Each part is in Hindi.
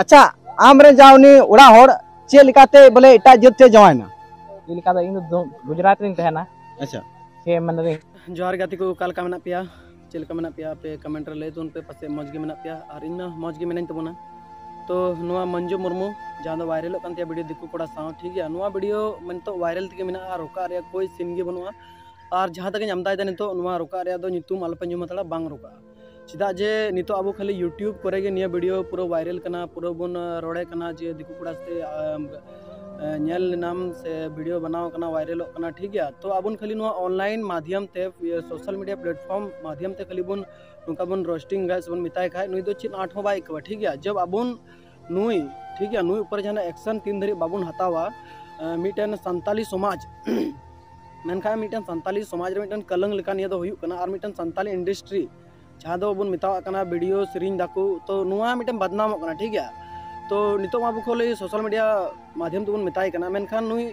अच्छा आमरे जावनी उड़ा होड़ चे लिकाते बोले इटा जत्ते जवायना ये लिकाता इन गुजरात रिन तहना। अच्छा के मनरे जोहार गाती को काल का मना पिया चेल का मना पिया पे कमेंटर ले तो उन पे पसे मौज के मना पिया और इन मौज के मेन तबना तो नवा मंजू मुर्मू जान वायरल होकन ते वीडियो दिक्कु कोड़ा साव ठीक है नवा वीडियो मन तो वायरल तके मेना और रोका रे कोई सीन के बनुआ और जहां तक हम दाय तो नवा रोका रे दो नितुम अल्पंजू मतला बांग रोका चिदा जे नितो अब खाली यूट्यूब करे गे निया वीडियो पूरा वायरल कना पूरा बन रोड़े कना जे दिक्कु कोड़ा से नेल नाम से वीडियो बनाओ कना वायरल कना ठीक है तो अब खाली नुआ ऑनलाइन माध्यम ते सोशल मीडिया प्लेटफॉर्म माध्यम ते खाली बन नुका बन रोस्टिंग गाइस बन मिताय खाय नुई दो चिन आठो बाइक कवा ठीक है जब अबुन नुई ठीक है नुई ऊपर जाना एक्शन तीन धरी बाबुन हतावा मिटन संताली समाज मेनखा मिटन संताली समाज रे मिटन कलंग लेका निया दो हुयु कना आर मिटन संताली इंडस्ट्री जहाँ दो बन मितावा कना वीडियो सेरिंग दाकू तो नुआ मिटन बदनाम कना ठीक है तो नितो माबु खोले सोशल मीडिया माध्यम तबुन मिताय कना मेनखान नुई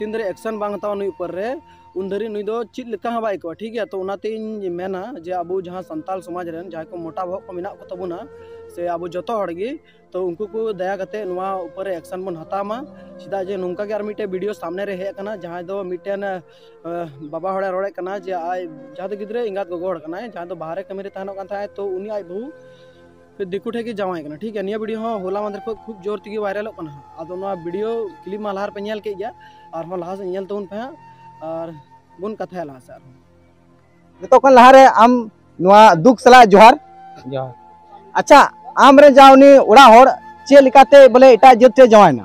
तीन धरी एक्शन बांग हतावा नुई ऊपर रे उन धरी नुई दो चिद लेका हा बाइक ठीक है तो उनाते इन मेना जे अबु जहाँ संताल समाज रेन जहाँ को मोटा भोग को मेना को तबुना से अबु जतो हड़ गी तो उनको को दया कते नुआ ऊपर एक्शन बन हतामा सीधा जे नुंका के आर मिटे वीडियो सामने रे हे कना जहाँ दो मिटेन बाबा हड़े रोड़े कना जे आय जहाँ दो गिद्रे इंगात गोगोड़ कना है जहाँ दो बाहर कमेरे तहनो कन था तो उनी आय बहु फिर दिक्कु ठेके जावाय कना ठीक है निया वीडियो हाँ होला मंदिर को खूब जोर तीगी वायरल कना आदो ना वीडियो क्लिप मालहार पे नेल के गया और हम लहा से नेल तो उन पे और बुन कथा लहा सर तो कन लहा रे हम नुआ दुख सला जोहार जोहार। अच्छा आम रे जावनी उड़ा होड़ चे लिकाते बोले इटा जत्ते जावायना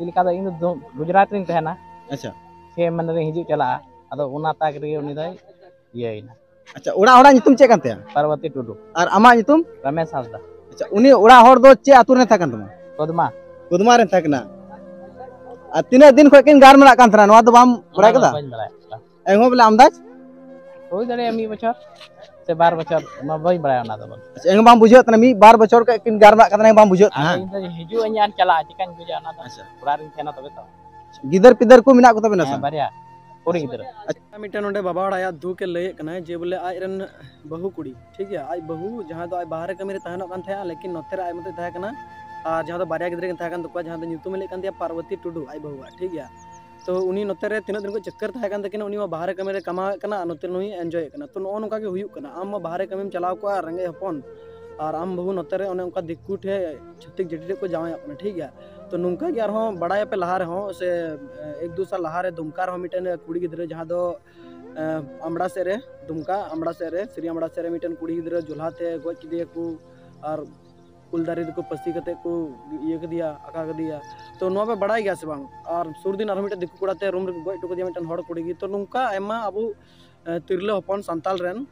ये लिकाता इन गुजरात रिन तहना। अच्छा के मन रे हिजु चला आदो उना ताक रे उनी दई येना। अच्छा उड़ा होड़ा नितुम चे कनते पार्वती टुडू और अमा नितुम रमेश हासदा। अच्छा उनी उड़ा होड़ दो चे आतुर ने थाकन तुम कोदमा कोदमा रे थाकना आ तीन दिन खकिन गार मना कान थरा नवा दो बाम बड़ा कदा ए हो बोले अंदाज होय दरे अमी बचर से 12 बचर मा बई बड़ा ना दो। अच्छा एंग बाम बुझत ना मी 12 बचर के किन गार मना कतना बाम बुझत हां हिजु अनजान चला चिकन बुझा ना। अच्छा पूरा रिन थेना तबे तो गिदर पिदर को मिना को तबे ना सा बढ़िया पूरी गिदर। अच्छा मिटन ओडे बाबा आया दू के ले कना जे बोले आय रन बहु कुड़ी ठीक है आय बहु जहां तो आय बाहर के मेरे तहनो कान था लेकिन नोतेर आय मते था कना और जहाँ बारे गिद्रे तहन तक जहाँ नितुम लेकिन पार्वती टुडू आय बहुआ ठीक है तो उनी नोते तीन दिन को चक्कर तहन तकिन उनी बाहर कमेरे कमा कना नोते नुई एंजॉय कना तो नो नोका के हुयु कना आम बाहर कमेम चलाव को रंगे हपन और आम बहु नोते रे ओने उनका दिक्कु ठे छत्तीक जटी को जावे अपने ठीक है तो नुंका के आरो बड़ा पे लहा रे हो से एक दूसरा लहा रे दुमका रो मिटन कुड़ी गिद्रे जहाँ दो अमड़ा से रे दुमका अमड़ा से रे श्री अमड़ा से रे मिटन कुड़ी गिद्रे जुल्हाते गोज किदे को और कुलदारी को पसी कते को ये के दिया आका के दिया तो नोबे बड़ाई गया से बांग और सुरदिन आरो मिटे दिक्कु कोड़ाते रूम रे गोय टुक दिया मिटन हड़ कुड़ी गी तो नुंका एमा अबो तिरले हपन संताल रेन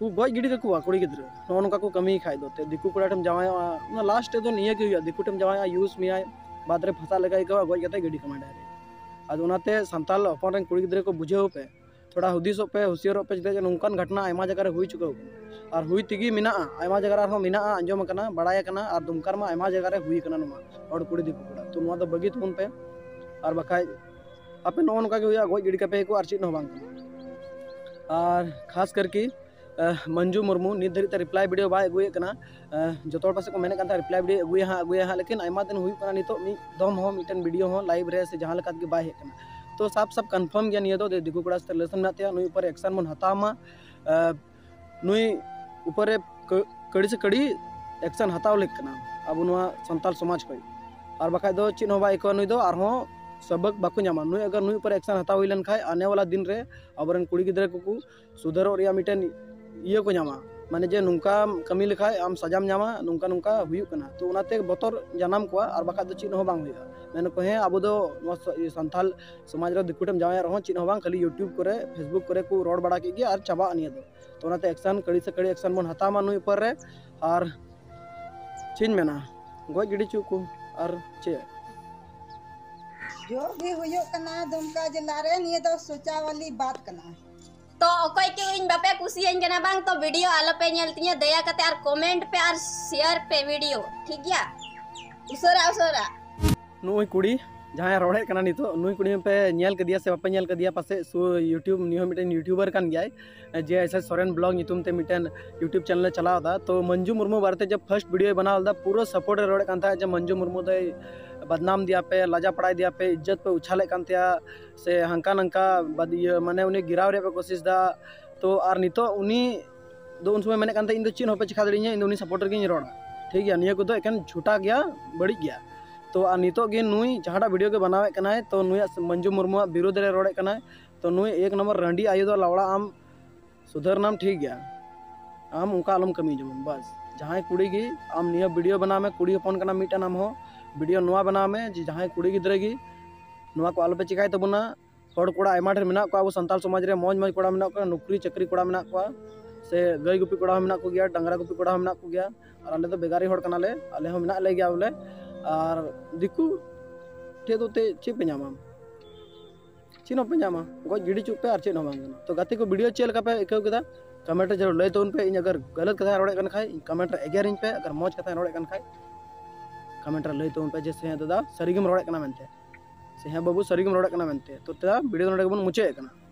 को गोय गिडी के कुआ कुड़ी गिद्र नो नुका को कमी खाय दोते दिक्कु कोड़ाटम जावाय ना लास्ट तो निया के हुया दिक्कु टम जावाय यूज में आय बाद रे फसा लगाई के गोय कते गिडी कमाडा रे आज उनाते संताल हपन रेन कुड़ी गिद्र को बुझे पे थोड़ा हुदिस पे होशियार पे जे नुंकान घटना आयमा जगह रे हुई चुका और हुई तिगी मिना आयमा जगह रे मिना अंजम कना बड़ाया कना और दुमकार मा आयमा जगह रे हुई कना नुमा और कुड़ी दिकु कोड़ा तो नुवा तो बगी तुन पे और बखाय आपे नो नका के हुया गोई गिडी का पे को आरसी नो बांग और खास करके मंजू मुर्मू निर्धारित रिप्लाई वीडियो बाय गुए कना जतोड़ पासे को मेने कनता रिप्लाई वीडियो गुए हा लेकिन आयमा दिन हुई कना नितो नि दम हो मिटन वीडियो हो लाइव रे से जहां लकात के बाय कना तो साफ साफ कंफर्म गया निया दो दिकु कोड़ा से रिलेशन में आते नुई ऊपर एक्शन मन हतामा नुई ऊपर कड़ी से कड़ी एक्शन हताव लेक कना अब नुआ संताल समाज कोई और बखा दो चिन हो बाई को नुई दो आरो सबक बाकु न्यामा नुई अगर नुई ऊपर एक्शन हताव होइलन खाय आने वाला दिन रे अबरन कुड़ी गिद्रे को सुधर और या मिटन ये को न्यामा माने जे नुंका कमी लेखाय आम सजाम न्यामा नुंका नुंका हुयु कना तो उनाते बतर जनाम कोआ और बखा दो चिन हो बांग हुया मैंने कहे अब दो संथाल समाज रे दिकुटम जावे रहो चिन हो बांग खाली यूट्यूब करे फेसबुक करे को रोड बड़ा के गया और चबा अनिया दो तो नाते एक्शन कड़ी से कड़ी एक्शन बन हतामा नुई पर रे और चिन मेना गोय गिडी चुकू और चे जो भी हुयो कना दुमका जिला रे निये दो सोचा वाली बात कना तो अकोय के इन बापे कुसियन कना बांग तो वीडियो आलो पे नेलतिया दया कते और कमेंट पे और शेयर पे वीडियो ठीक या उसरा उसरा नुई कुड़ी जहाँ रोड़े करना नित नुई कुड़ी पे नेल कदिया से बापे नेल कदिया पासे यूट्यूब नुई हो मिटेन यूट्यूबर कान गयाय J S S Soren blog नितुम ते मिटेन यूट्यूब चैनल चलाव दा। तो मंजू मुर्मू बारे जब फर्स्ट वीडियो बनाव दा पूरा सपोर्ट रोड़े कान था जब मंजू मुर्मू दे बदनाम दिया पे लाजा पड़ाई दिया पे इज्जत पे उछाले कान था से हंका नंका माने उन्हें गिराव रे पे कोशिश दा। तो आर नित उनी दो उन समय मैंने कान था इन चीन होपे चिखा दड़ी इन उन्हीं सपोर्टर की रोड़ा ठीक है निये को एखन झूठा गया बड़ी गया। तो नितोगे नुई जहाँ वीडियो के बनावे कनाय तो नुई मंजू मुर्मू विरोध रे रोड़े कनाय तो नुई एक नंबर रंडी आयो दो लावड़ा आम सुधरनाम ठीक गया आम उनका आलम कमी जमन बस जहाँ कुड़ी गी आम निया वीडियो बना में कुड़ी फोन करना मीटा नाम हो वीडियो नवा बना में जहाँ कुड़ी गिद्रे गी नवा को आलोपे चिकाय तबना हर कोड़ा आयमा ढेर मेना को संताल समाज रे मौज मौज कोड़ा मेना को नौकरी चाकरी कोड़ा मेना को से गाय गुपी कोड़ा मेना को गया डांगरा गुपी कोड़ा मेना को गया और आले तो बेगारी हर कनाले आले हो मेना ले गया बोले और दिकू टे तो चेपे नामा चीन पे नामा गज गिड़ी चुपे और चेन बांगना। तो गाते को वीडियो चेलका पे एकदा कमेंट जरूर लय तो उन पे इन अगर गलत कथा रोड़े कन खाय कमेंट एगेर इन पे अगर मौज कथा रोड़े कन खाय कमेंट लय तो उन पे जैसे दादा सरीगम रोड़े कना मनते से बाबू सरीगम रोड़े कना मनते। तो वीडियो नडे बन मुचे कना।